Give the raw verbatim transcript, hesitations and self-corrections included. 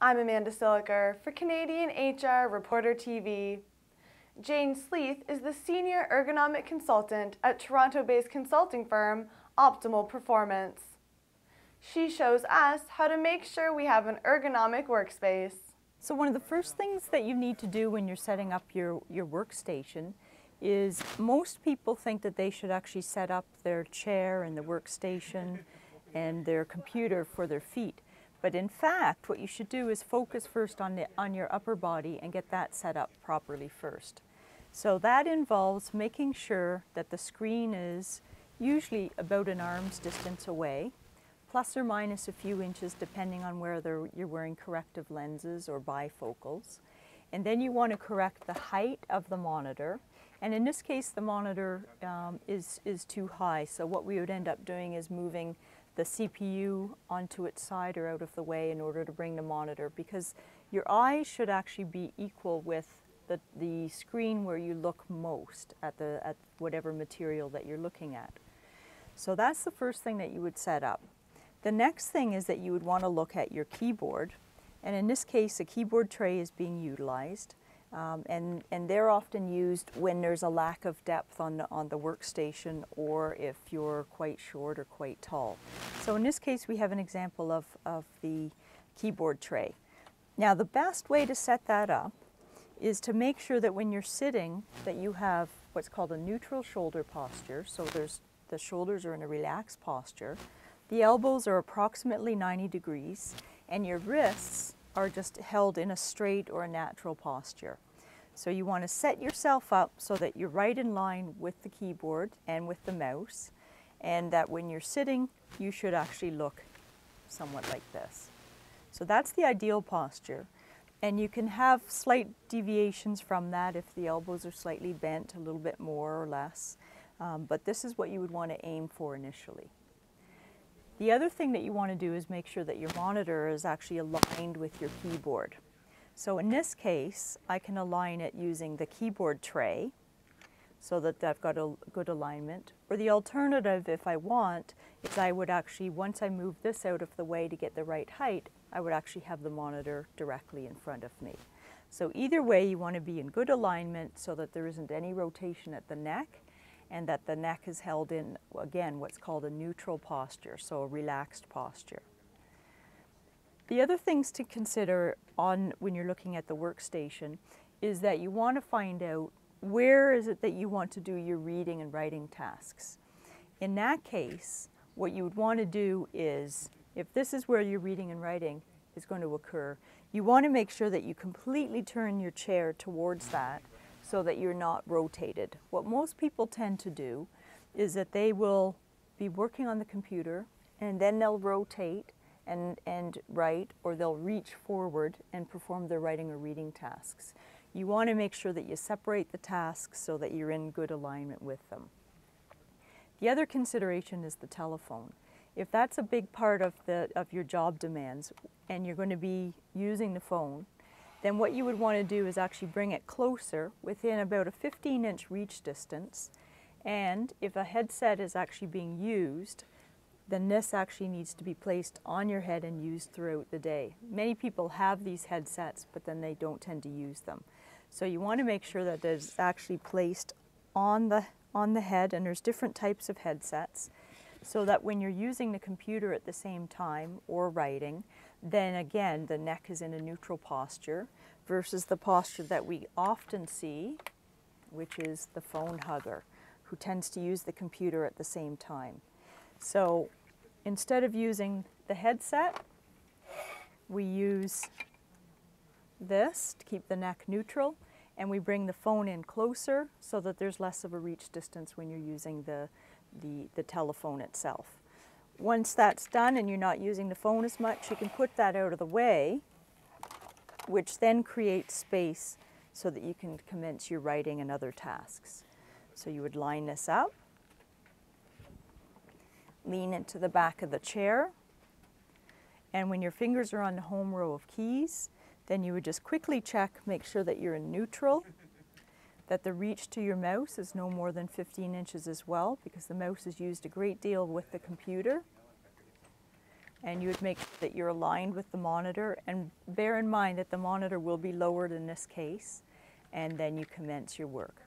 I'm Amanda Siliker for Canadian H R Reporter T V. Jane Sleeth is the Senior Ergonomic Consultant at Toronto-based consulting firm Optimal Performance. She shows us how to make sure we have an ergonomic workspace. So one of the first things that you need to do when you're setting up your, your workstation is most people think that they should actually set up their chair and the workstation and their computer for their feet. But in fact, what you should do is focus first on, the, on your upper body and get that set up properly first. So that involves making sure that the screen is usually about an arm's distance away, plus or minus a few inches depending on whether you're wearing corrective lenses or bifocals. And then you want to correct the height of the monitor. And in this case, the monitor um, is, is too high. So what we would end up doing is moving the C P U onto its side or out of the way in order to bring the monitor, because your eyes should actually be equal with the, the screen where you look most at, the, at whatever material that you're looking at. So that's the first thing that you would set up. The next thing is that you would want to look at your keyboard, and in this case a keyboard tray is being utilized um, and, and they're often used when there's a lack of depth on the, on the workstation, or if you're quite short or quite tall. So in this case we have an example of, of the keyboard tray. Now the best way to set that up is to make sure that when you're sitting that you have what's called a neutral shoulder posture. So there's, the shoulders are in a relaxed posture, the elbows are approximately ninety degrees, and your wrists are just held in a straight or a natural posture. So you want to set yourself up so that you're right in line with the keyboard and with the mouse, and that when you're sitting you should actually look somewhat like this. So that's the ideal posture, and you can have slight deviations from that if the elbows are slightly bent a little bit more or less, um, but this is what you would want to aim for initially. The other thing that you want to do is make sure that your monitor is actually aligned with your keyboard. So in this case, I can align it using the keyboard tray so that I've got a good alignment. Or the alternative, if I want, is I would actually, once I move this out of the way to get the right height, I would actually have the monitor directly in front of me. So either way, you want to be in good alignment so that there isn't any rotation at the neck, and that the neck is held in, again, what's called a neutral posture, so a relaxed posture. The other things to consider on when you're looking at the workstation is that you want to find out where is it that you want to do your reading and writing tasks. In that case, what you would want to do is, if this is where your reading and writing is going to occur, you want to make sure that you completely turn your chair towards that, so that you're not rotated. What most people tend to do is that they will be working on the computer and then they'll rotate and, and write, or they'll reach forward and perform their writing or reading tasks. You want to make sure that you separate the tasks so that you're in good alignment with them. The other consideration is the telephone. If that's a big part of, the, of your job demands and you're going to be using the phone, then what you would want to do is actually bring it closer, within about a fifteen inch reach distance. And if a headset is actually being used, then this actually needs to be placed on your head and used throughout the day. Many people have these headsets, but then they don't tend to use them. So you want to make sure that it's actually placed on the, on the head, and there's different types of headsets, so that when you're using the computer at the same time or writing, then again the neck is in a neutral posture versus the posture that we often see, which is the phone hugger, who tends to use the computer at the same time. So instead of using the headset, we use this to keep the neck neutral, and we bring the phone in closer so that there's less of a reach distance when you're using the The, the telephone itself. Once that's done and you're not using the phone as much, you can put that out of the way, which then creates space so that you can commence your writing and other tasks. So you would line this up, lean into the back of the chair, and when your fingers are on the home row of keys, then you would just quickly check, make sure that you're in neutral, that the reach to your mouse is no more than fifteen inches as well, because the mouse is used a great deal with the computer. and you would make sure that you're aligned with the monitor, and bear in mind that the monitor will be lowered in this case, and then you commence your work.